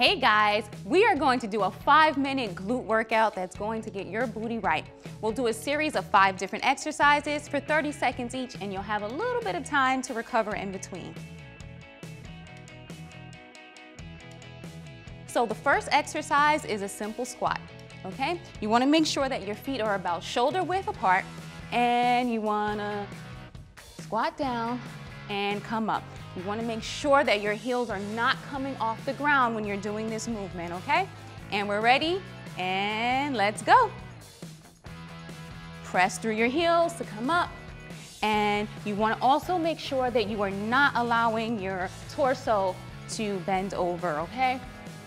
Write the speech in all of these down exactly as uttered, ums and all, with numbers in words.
Hey guys, we are going to do a five minute glute workout that's going to get your booty right. We'll do a series of five different exercises for thirty seconds each, and you'll have a little bit of time to recover in between. So the first exercise is a simple squat, okay? You wanna make sure that your feet are about shoulder width apart, and you wanna squat down and come up. You wanna make sure that your heels are not coming off the ground when you're doing this movement, okay? And we're ready, and let's go. Press through your heels to come up. And you wanna also make sure that you are not allowing your torso to bend over, okay?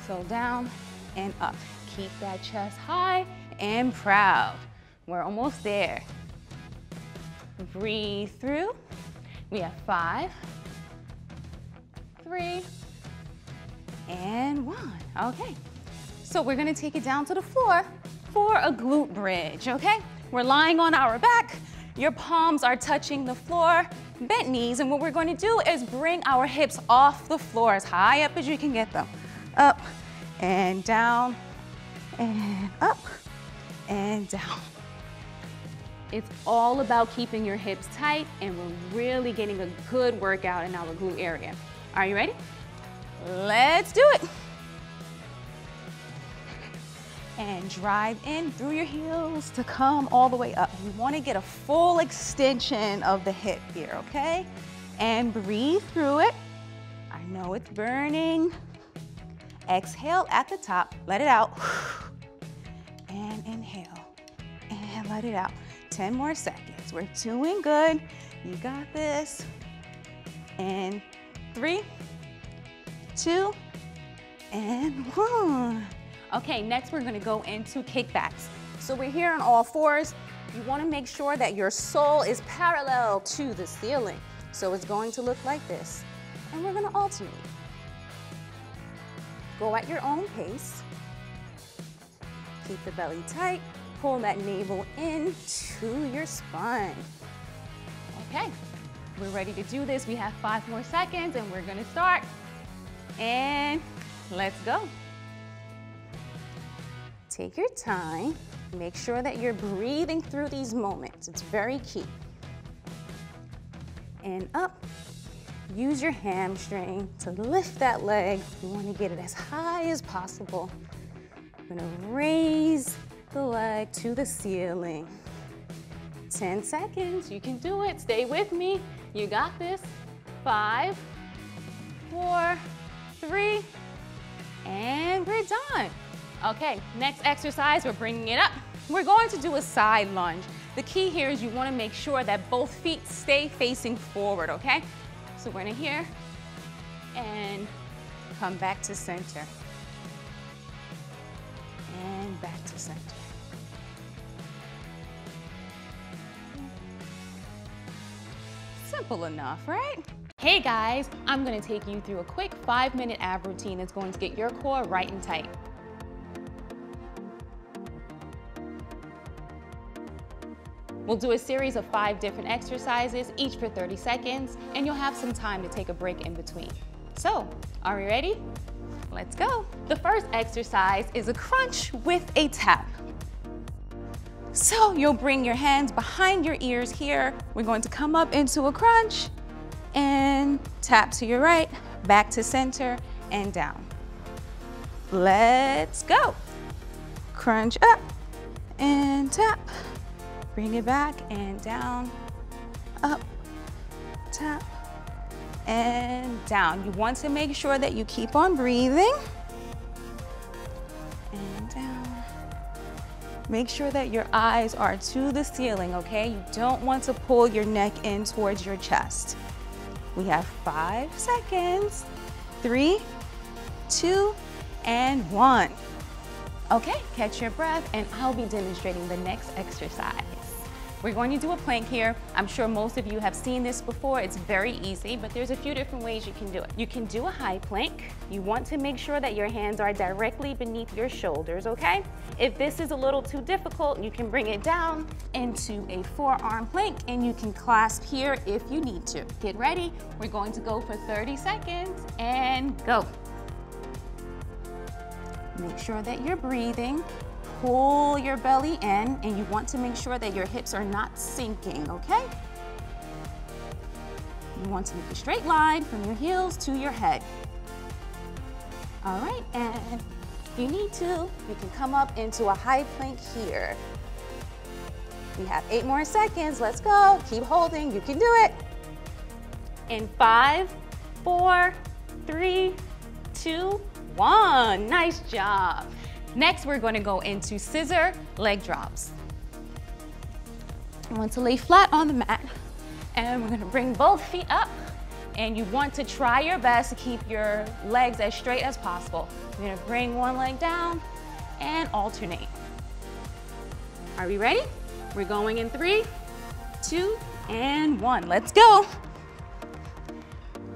So down and up. Keep that chest high and proud. We're almost there. Breathe through. We have five, three, and one. Okay. So we're gonna take it down to the floor for a glute bridge, okay? We're lying on our back. Your palms are touching the floor, bent knees, and what we're gonna do is bring our hips off the floor as high up as you can get them. Up and down and up and down. It's all about keeping your hips tight, and we're really getting a good workout in our glute area. Are you ready? Let's do it. And drive in through your heels to come all the way up. You want to get a full extension of the hip here, okay? And breathe through it. I know it's burning. Exhale at the top, let it out, and inhale, and let it out. ten more seconds, we're doing good. You got this. And three, two, and one. Okay, next we're gonna go into kickbacks. So we're here on all fours. You wanna make sure that your sole is parallel to the ceiling. So it's going to look like this, and we're gonna alternate. Go at your own pace. Keep the belly tight. Pull that navel into your spine. Okay, we're ready to do this. We have five more seconds, and we're gonna start. And let's go. Take your time. Make sure that you're breathing through these moments. It's very key. And up. Use your hamstring to lift that leg. You want to get it as high as possible. You're going to raise the leg to the ceiling. ten seconds, you can do it. Stay with me. You got this. Five, four, three, and we're done. Okay, next exercise, we're bringing it up. We're going to do a side lunge. The key here is you want to make sure that both feet stay facing forward, okay? So we're gonna here and come back to center. And back to center. Simple enough, right? Hey guys, I'm gonna take you through a quick five minute ab routine that's going to get your core right and tight. We'll do a series of five different exercises, each for thirty seconds, and you'll have some time to take a break in between. So, are we ready? Let's go. The first exercise is a crunch with a tap. So you'll bring your hands behind your ears here. We're going to come up into a crunch and tap to your right, back to center and down. Let's go. Crunch up and tap. Bring it back and down, up, tap, and down. You want to make sure that you keep on breathing. And down. Make sure that your eyes are to the ceiling, okay? You don't want to pull your neck in towards your chest. We have five seconds, three, two, and one. Okay, catch your breath, and I'll be demonstrating the next exercise. We're going to do a plank here. I'm sure most of you have seen this before. It's very easy, but there's a few different ways you can do it. You can do a high plank. You want to make sure that your hands are directly beneath your shoulders, okay? If this is a little too difficult, you can bring it down into a forearm plank, and you can clasp here if you need to. Get ready. We're going to go for thirty seconds, and go. Make sure that you're breathing. Pull your belly in, and you want to make sure that your hips are not sinking, okay? You want to make a straight line from your heels to your head. All right, and if you need to, you can come up into a high plank here. We have eight more seconds, let's go. Keep holding, you can do it. In five, four, three, two, one. Nice job. Next, we're gonna go into scissor leg drops. You want to lay flat on the mat, and we're gonna bring both feet up, and you want to try your best to keep your legs as straight as possible. You're gonna bring one leg down and alternate. Are we ready? We're going in three, two, and one. Let's go.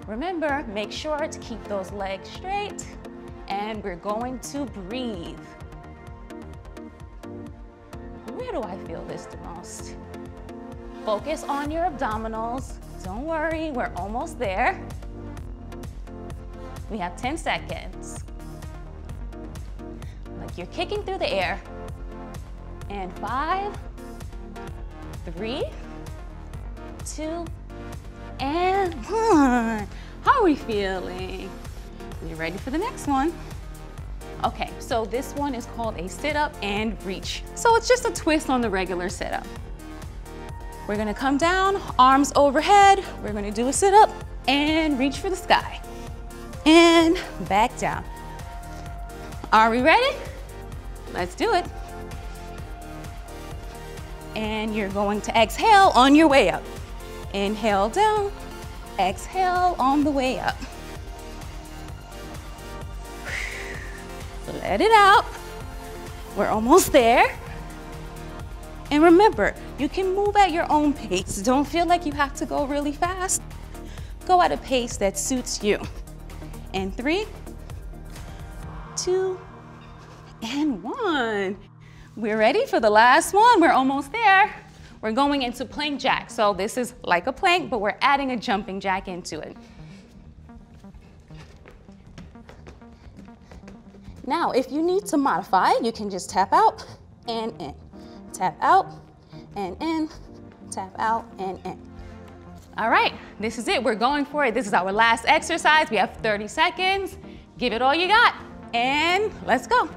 Remember, make sure to keep those legs straight, and we're going to breathe. Where do I feel this the most? Focus on your abdominals. Don't worry, we're almost there. We have ten seconds. Like you're kicking through the air. And five, three, two, and one. How are we feeling? You ready for the next one? Okay, so this one is called a sit-up and reach. So it's just a twist on the regular sit-up. We're gonna come down, arms overhead. We're gonna do a sit-up and reach for the sky. And back down. Are we ready? Let's do it. And you're going to exhale on your way up. Inhale down, exhale on the way up. Let it out. We're almost there. And remember, you can move at your own pace. Don't feel like you have to go really fast. Go at a pace that suits you. And three, two, and one. We're ready for the last one. We're almost there. We're going into plank jack. So this is like a plank, but we're adding a jumping jack into it. Now, if you need to modify, you can just tap out and in. Tap out and in, tap out and in. All right, this is it, we're going for it. This is our last exercise, we have thirty seconds. Give it all you got, and let's go.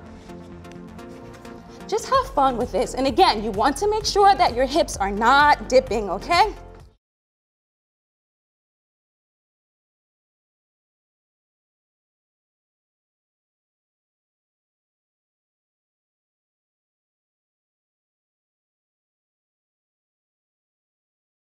Just have fun with this, and again, you want to make sure that your hips are not dipping, okay?